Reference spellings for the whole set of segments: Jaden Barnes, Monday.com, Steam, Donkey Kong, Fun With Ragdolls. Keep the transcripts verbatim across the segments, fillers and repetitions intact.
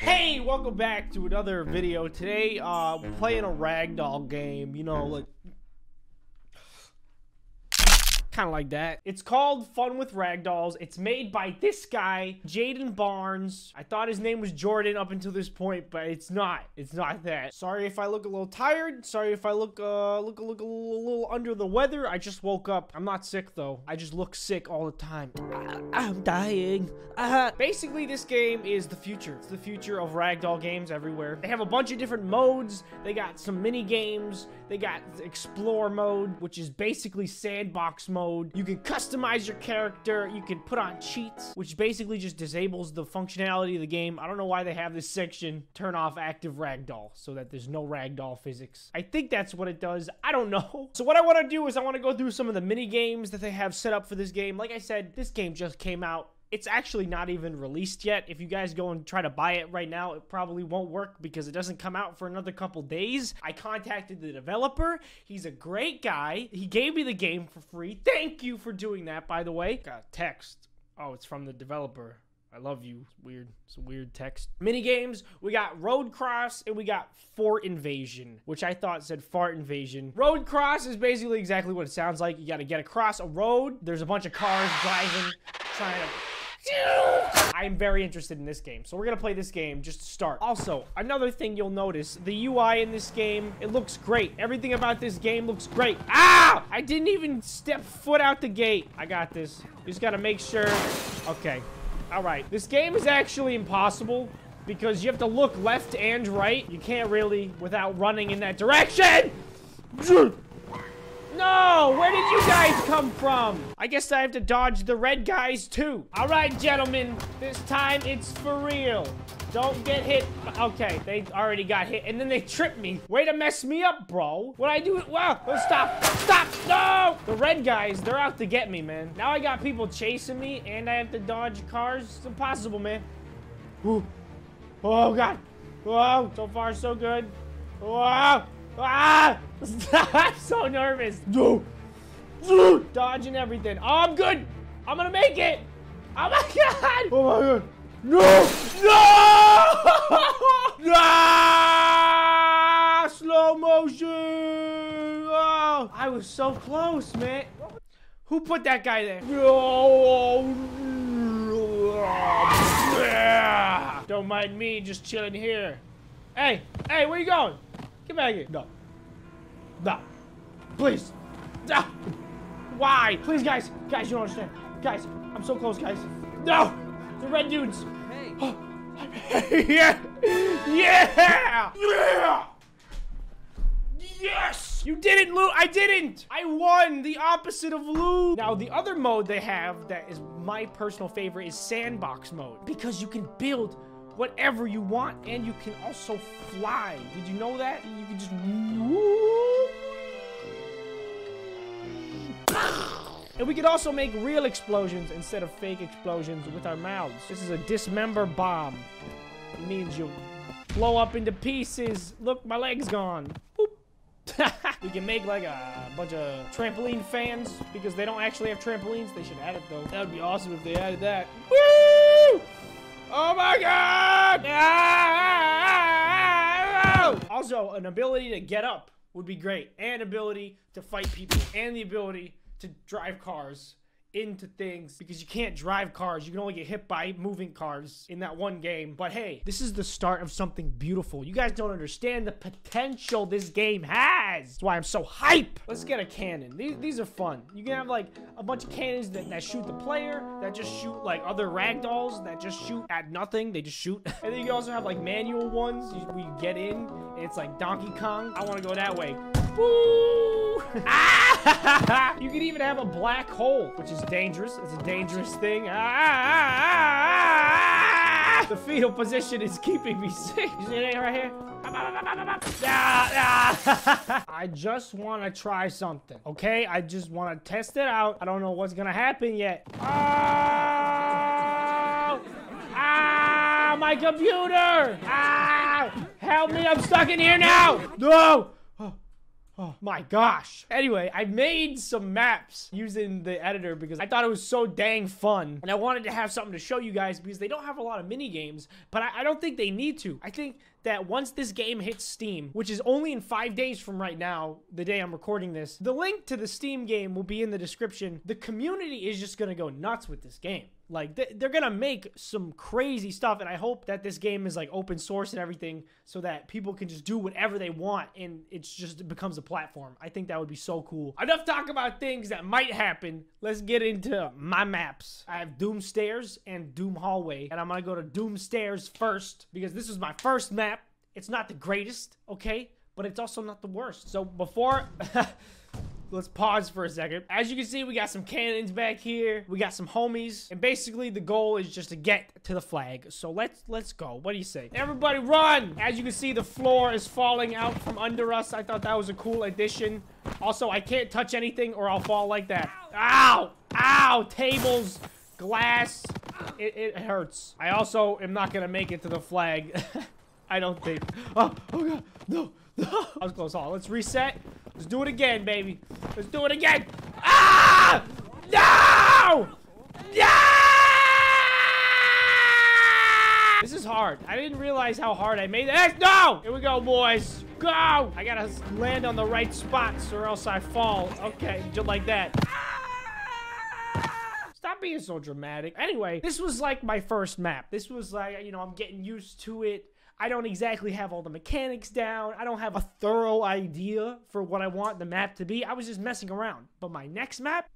Hey, welcome back to another video. Today, uh, we're playing a ragdoll game, you know, like, kind of like that. It's called Fun With Ragdolls. It's made by this guy, Jaden Barnes. I thought his name was Jordan up until this point, but it's not. It's not that. Sorry if I look a little tired. Sorry if I look, uh, look, look a little, a little under the weather. I just woke up. I'm not sick, though. I just look sick all the time. I, I'm dying. Uh-huh. Basically, this game is the future. It's the future of ragdoll games everywhere. They have a bunch of different modes. They got some mini games. They got explore mode, which is basically sandbox mode. You can customize your character. You can put on cheats, which basically just disables the functionality of the game. I don't know why they have this section. Turn off active ragdoll so that there's no ragdoll physics. I think that's what it does. I don't know. So what I want to do is I want to go through some of the mini games that they have set up for this game. Like I said, this game just came out. It's actually not even released yet. If you guys go and try to buy it right now, it probably won't work because it doesn't come out for another couple days. I contacted the developer. He's a great guy. He gave me the game for free. Thank you for doing that, by the way. Got a text. Oh, it's from the developer. I love you. It's weird. It's a weird text. Mini games. We got Road Cross and we got Fort Invasion, which I thought said Fart Invasion. Road Cross is basically exactly what it sounds like. You got to get across a road. There's a bunch of cars driving, trying to... I'm very interested in this game, so we're gonna play this game just to start. Also, another thing you'll notice, the U I in this game, it looks great. Everything about this game looks great. Ah! I didn't even step foot out the gate. I got this. Just gotta make sure. Okay. All right. This game is actually impossible because you have to look left and right. You can't really without running in that direction. No! Where did you guys come from? I guess I have to dodge the red guys, too. All right, gentlemen. This time, it's for real. Don't get hit. Okay, they already got hit, and then they tripped me. Way to mess me up, bro. What I do? Wow, well, stop. Stop. No! The red guys, they're out to get me, man. Now I got people chasing me, and I have to dodge cars. It's impossible, man. Ooh. Oh, God. Whoa. So far, so good. Whoa. Ah! I'm so nervous. Dodging everything. Oh, I'm good. I'm gonna make it. Oh my god. Oh my god. No! No! No! Ah! Slow motion. Oh, I was so close, man. Who put that guy there? No. Don't mind me, just chilling here. Hey, hey, where you going? Get back here. No. No. Please. No. Why? Please, guys. Guys, you don't understand. Guys, I'm so close, guys. No. The red dudes. Hey. Oh. Yeah. Yeah. Yeah. Yes. You didn't, Lou. I didn't. I won. The opposite of Lou. Now, the other mode they have that is my personal favorite is sandbox mode because you can build whatever you want, and you can also fly. Did you know that? You can just... And we could also make real explosions instead of fake explosions with our mouths. This is a dismember bomb. It means you'll blow up into pieces. Look, my leg's gone. We can make like a bunch of trampoline fans because they don't actually have trampolines. They should add it, though. That would be awesome if they added that. Woo! Oh my god! Ah! Also, an ability to get up would be great. And ability to fight people. And the ability to drive cars into things. Because you can't drive cars. You can only get hit by moving cars in that one game. But hey, this is the start of something beautiful. You guys don't understand the potential this game has. That's why I'm so hype. Let's get a cannon. These, these are fun. You can have like a bunch of cannons that, that shoot the player, that just shoot like other ragdolls, that just shoot at nothing. They just shoot. And then you also have like manual ones where you get in and it's like Donkey Kong. I want to go that way. Boo! Ah! You could even have a black hole, which is dangerous. It's a dangerous thing. Ah, ah, ah, ah, ah. The fetal position is keeping me safe. You see it right here? Ah, ah. I just want to try something, okay? I just want to test it out. I don't know what's going to happen yet. Oh! Ah! My computer! Ah! Help me! I'm stuck in here now! No! Oh my gosh. Anyway, I made some maps using the editor because I thought it was so dang fun. And I wanted to have something to show you guys because they don't have a lot of mini games, but I, I don't think they need to. I think that once this game hits Steam, which is only in five days from right now, the day I'm recording this, the link to the Steam game will be in the description. The community is just going to go nuts with this game. Like, they're gonna make some crazy stuff, and I hope that this game is, like, open source and everything so that people can just do whatever they want, and it's just, it becomes a platform. I think that would be so cool. Enough talk about things that might happen. Let's get into my maps. I have Doom Stairs and Doom Hallway, and I'm gonna go to Doom Stairs first because this is my first map. It's not the greatest, okay? But it's also not the worst. So before... Let's pause for a second. As you can see, we got some cannons back here. We got some homies. And basically, the goal is just to get to the flag. So let's let's go. What do you say? Everybody run! As you can see, the floor is falling out from under us. I thought that was a cool addition. Also, I can't touch anything or I'll fall like that. Ow! Ow! Tables, glass. It, it hurts. I also am not going to make it to the flag. I don't think. Oh, oh God. No. No. I was close. All. Let's reset. Let's do it again, baby. Let's do it again. Ah! No! No! This is hard. I didn't realize how hard I made this. No! Here we go, boys. Go! I gotta land on the right spots or else I fall. Okay, just like that. Stop being so dramatic. Anyway, this was like my first map. This was like, you know, I'm getting used to it. I don't exactly have all the mechanics down. I don't have a thorough idea for what I want the map to be. I was just messing around. But my next map,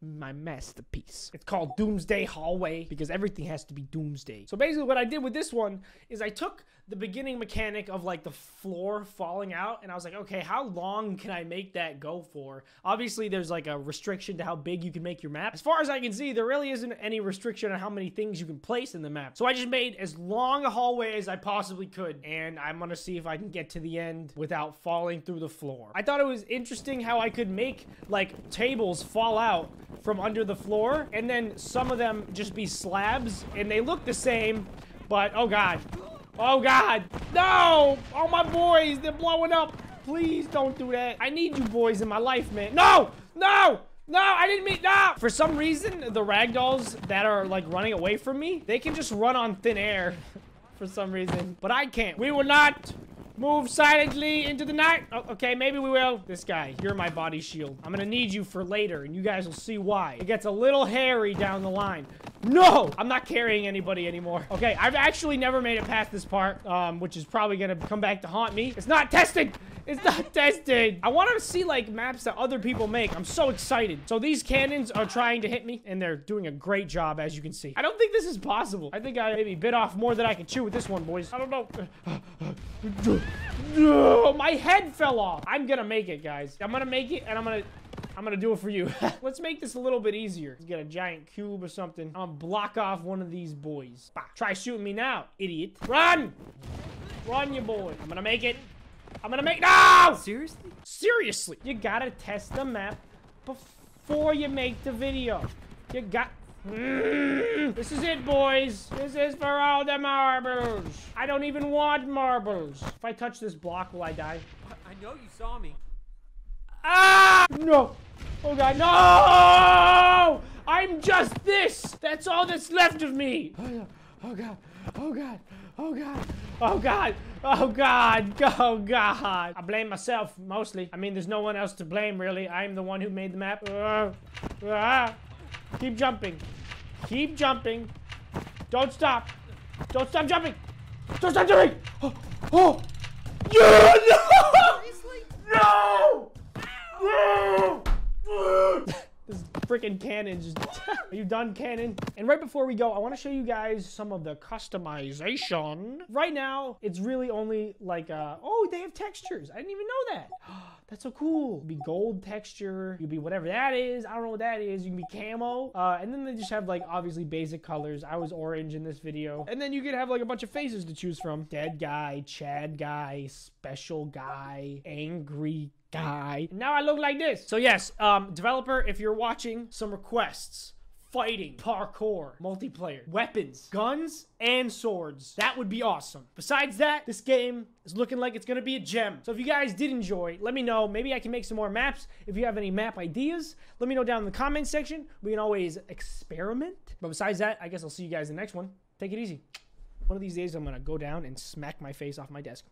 my masterpiece. It's called Doomsday Hallway because everything has to be doomsday. So basically what I did with this one is I took the beginning mechanic of like the floor falling out and I was like, okay, how long can I make that go for? Obviously there's like a restriction to how big you can make your map. As far as I can see, there really isn't any restriction on how many things you can place in the map. So I just made as long a hallway as I possibly could, and I'm gonna see if I can get to the end without falling through the floor. I thought it was interesting how I could make like tables fall out from under the floor, and then some of them just be slabs and they look the same, but oh god. Oh god. No! Oh my boys, they're blowing up. Please don't do that. I need you boys in my life, man. No! No! No, I didn't mean no! For some reason, the ragdolls that are like running away from me, they can just run on thin air for some reason. But I can't. We will not move silently into the night. Oh, okay, maybe we will. This guy, you're my body shield. I'm gonna need you for later, and you guys will see why. It gets a little hairy down the line. No! I'm not carrying anybody anymore. Okay, I've actually never made it past this part, um, which is probably gonna come back to haunt me. It's not tested! It's not tested! I want to see, like, maps that other people make. I'm so excited. So these cannons are trying to hit me, and they're doing a great job, as you can see. I don't think this is possible. I think I maybe bit off more than I can chew with this one, boys. I don't know. No! My head fell off! I'm gonna make it, guys. I'm gonna make it, and I'm gonna... I'm gonna do it for you. Let's make this a little bit easier. Let's get a giant cube or something. I'll block off one of these boys. Bah. Try shooting me now, idiot. Run! Run, you boy. I'm gonna make it. I'm gonna make- No! Seriously? Seriously! You gotta test the map before you make the video. You got- mm. This is it, boys. This is for all the marbles. I don't even want marbles. If I touch this block, will I die? I know you saw me. Ah! No! Oh god, no! I'm just this! That's all that's left of me! Oh god, oh god, oh god, oh god, oh god, oh god! I blame myself, mostly. I mean, there's no one else to blame, really. I'm the one who made the map. Uh, uh, keep jumping. Keep jumping. Don't stop. Don't stop jumping! Don't stop jumping! Oh! Oh! Yeah, no! Seriously? No! This freaking cannon just Are you done, cannon? And right before we go, I want to show you guys some of the customization. Right now, it's really only like uh oh, they have textures. I didn't even know that. That's so cool. It'd be gold texture. You'd be whatever that is. I don't know what that is. You can be camo. Uh, and then they just have like obviously basic colors. I was orange in this video. And then you could have like a bunch of faces to choose from. Dead guy, Chad guy, special guy, angry guy. Now I look like this. So yes, um, developer, if you're watching, some requests fighting, parkour, multiplayer, weapons, guns, and swords. That would be awesome. Besides that, this game is looking like it's gonna be a gem. So if you guys did enjoy, let me know. Maybe I can make some more maps. If you have any map ideas, let me know down in the comment section. We can always experiment. But besides that, I guess I'll see you guys in the next one. Take it easy. One of these days, I'm gonna go down and smack my face off my desk.